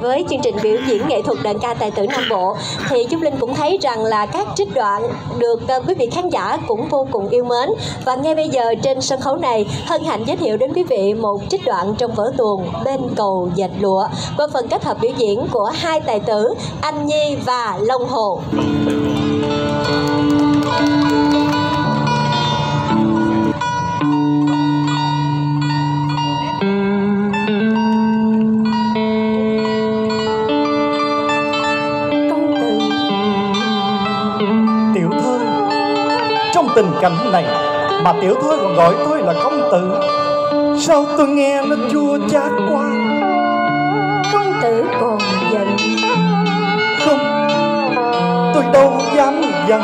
Với chương trình biểu diễn nghệ thuật Đờn Ca Tài Tử Nam Bộ thì Dung Linh cũng thấy rằng là các trích đoạn được quý vị khán giả cũng vô cùng yêu mến. Và ngay bây giờ trên sân khấu này, hân hạnh giới thiệu đến quý vị một trích đoạn trong vở tuồng Bên Cầu Dệt Lụa qua phần kết hợp biểu diễn của hai tài tử Anh Nhi và Long Hồ. Tình cảnh này mà tiểu thư còn gọi tôi là công tử, sao tôi nghe nó chua chát quá. Công tử còn giận? Không, tôi đâu dám giận,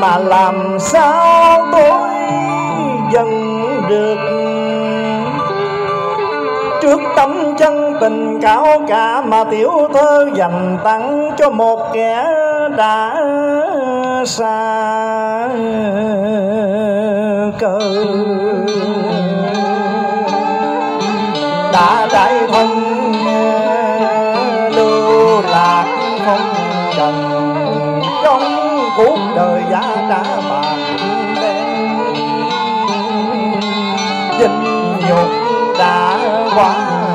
mà làm sao tôi giận được. Trước tấm chân tình cao cả mà tiểu thư dành tặng cho một kẻ đã xa cơ, đã đại thân lưu lạc không trần, trong cuộc đời giá trả bạc đen, dinh nhục đã quá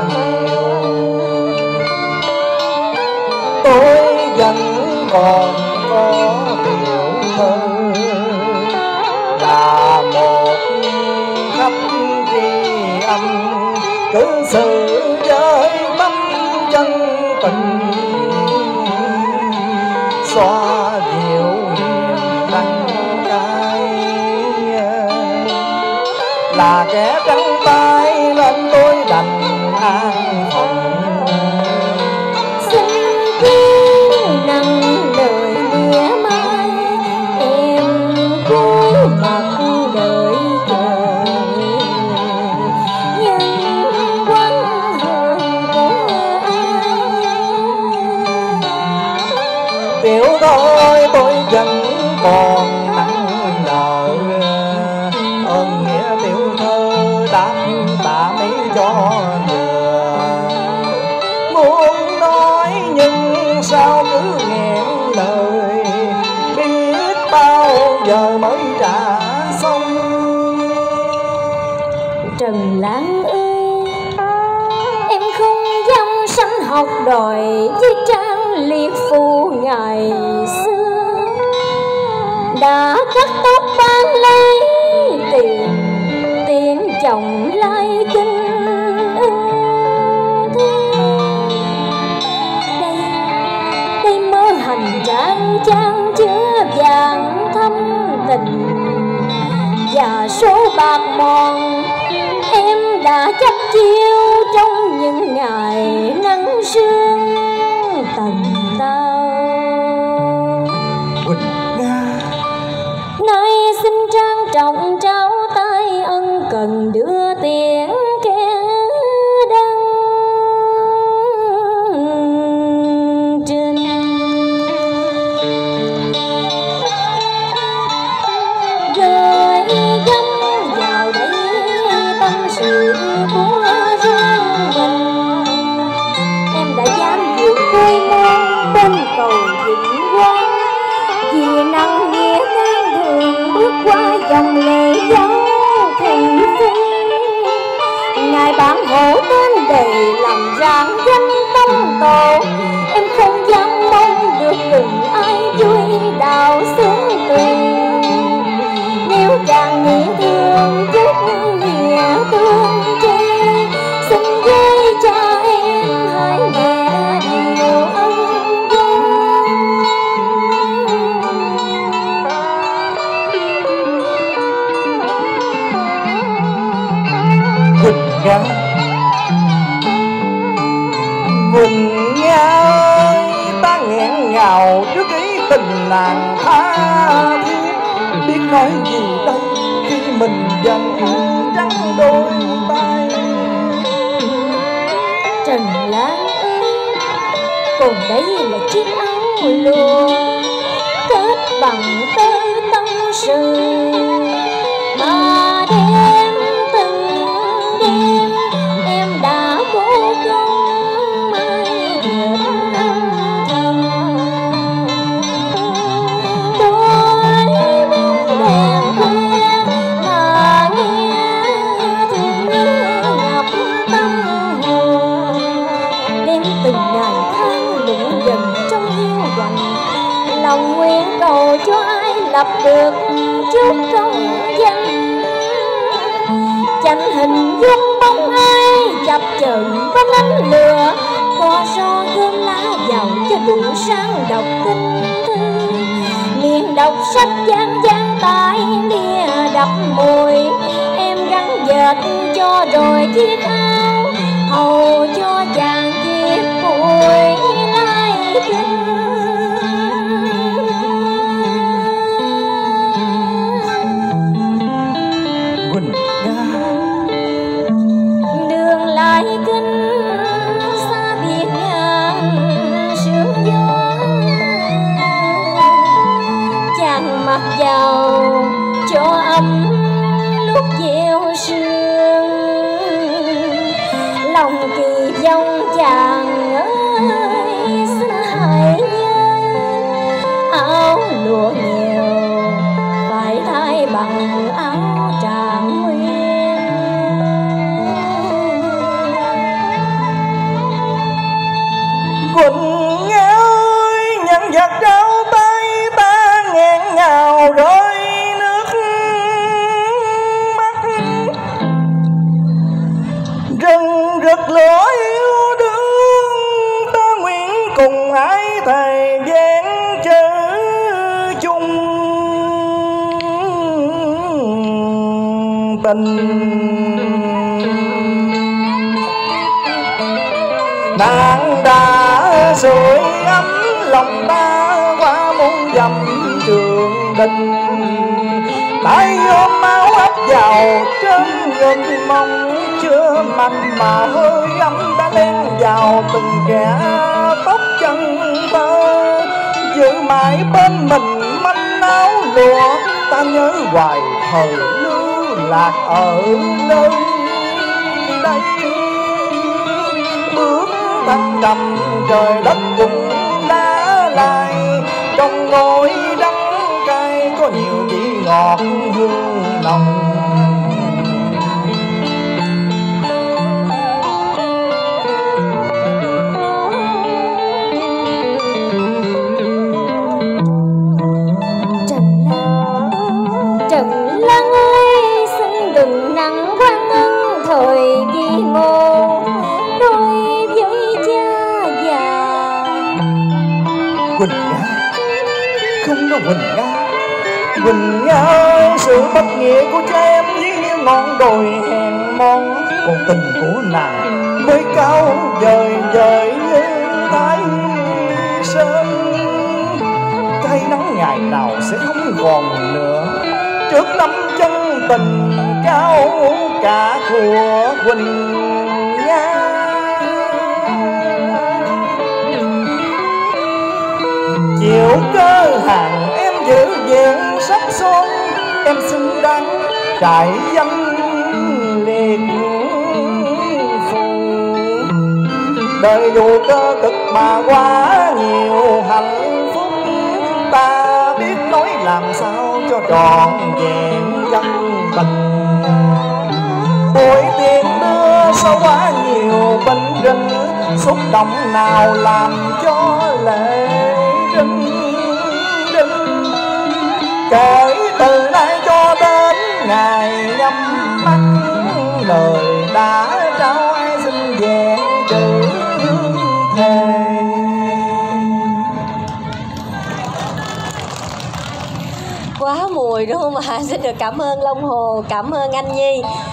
nhiều, tôi vẫn còn có là một khắp tri âm, cứ sự với tâm chân tình xóa dịu niềm đắng cay. Là kẻ trắng tay nên tôi đành an phận, xin cứ nặng lời mía mai em cố mặc. Tiểu thôi tôi vẫn còn nặng nợ ơn nghĩa tiểu thơ đáp tạ mấy cho vừa, muốn nói nhưng sao cứ nghẹn lời, biết bao giờ mới trả xong. Trần Lãng ơi, em không dám sánh học đòi với Trang Liệt Phu ngày xưa, đã cắt tóc bán lấy tiền, tiếng chồng lai kinh ưng thế. Đây, đây mơ hành trang trang chứa vàng thâm tình, và số bạc mòn em đã chấp chiêu trong những ngày nắng sương tầm tao. Quỳnh Nga nay xin trang trọng trao tay ân cần đưa tiếng kẻ đăng trình. Rồi dâm vào đây tâm sự của riêng mình, em đã dám vượt quê môn bên cầu vĩnh quang, vì năng nghĩa ngang đường bước qua dòng lệ dấu thị phi. Ngài bạn hổ tên đầy làm rạng danh tông tổ, em không dám mong được từng ai vui đào xứng tình. Nếu chàng nghĩ thương chút nghĩa thương chi, xin với cha em hãy mẹ điều ân vui. Quỳnh Nga, Quỳnh Nga ơi, ta nghẹn ngào trước ý tình nàng tha thiết, biết nói gì đâu khi mình dần trắng đôi tay. Trần Lãng ơi, còn đấy là chiếc áo lụa kết bằng tơ tâm sự mà đêm từng đêm em đã cố gắng mãi. cho ai lập được chút công danh. Chẳng hình dung bóng ai chập chờn có ánh lửa, co so gươm lá giàu cho đủ sang đọc kinh thư. Miệng đọc sách gian gian tại đĩa đập môi, em gắn dệt cho rồi chiếc áo hầu cho chàng chiếc vui lai kinh. Đường lại kinh xa biệt sương gió, chàng mặc vào cho ấm lúc dịu sương. Lòng kỳ vong chàng ơi xin hãy nhớ, áo lụa nhiều phải thay bằng áo tràng nguyên. Quỳnh Nga ơi, nhận vật đau tay ta nghẹn ngào rơi nước mắt. Rừng rực lửa yêu đương, ta nguyện cùng ái thầy gian chữ chung tình. Nàng đã sưởi ấm lòng ta qua muôn dặm trường đình, tay ôm máu áp vào trên ngực mong chưa mạnh mà hơi ấm đã len vào từng kẻ tóc chân ta. Giữ mãi bên mình manh áo lụa, ta nhớ hoài thời lưu lạc ở nơi đây. Bước thăng trầm trời đất cũng đã lại, trong ngôi đắng cay có nhiều vị ngọt hương nồng. Trần Lãng ơi, xin đừng nặng quan ân thời ghi mô. Quỳnh Nga, không đâu Quỳnh Nga. Quỳnh Nga ơi, sự bất nghĩa của cha em với ngọn đồi hèn mòn, còn tình của nàng mới cao vời vời như thái sơn. Cay nắng ngày nào sẽ không còn nữa trước tấm chân tình cao cả của Quỳnh Nga. Chịu cơ hàng em giữ diện sắp xuống, em xứng đáng trải dâng liệt phù. Đời dù cơ cực mà quá nhiều hạnh phúc, ta biết nói làm sao cho trọn vẹn dân tình. Buổi tiền mưa sao quá nhiều bình rình, xúc động nào làm cho lệ rưng. Kể từ nay cho đến ngày nhắm mắt, lời đã trao ai xin về chữ thề. Quá mùi đúng không ạ? Xin được cảm ơn Long Hồ, cảm ơn Anh Nhi.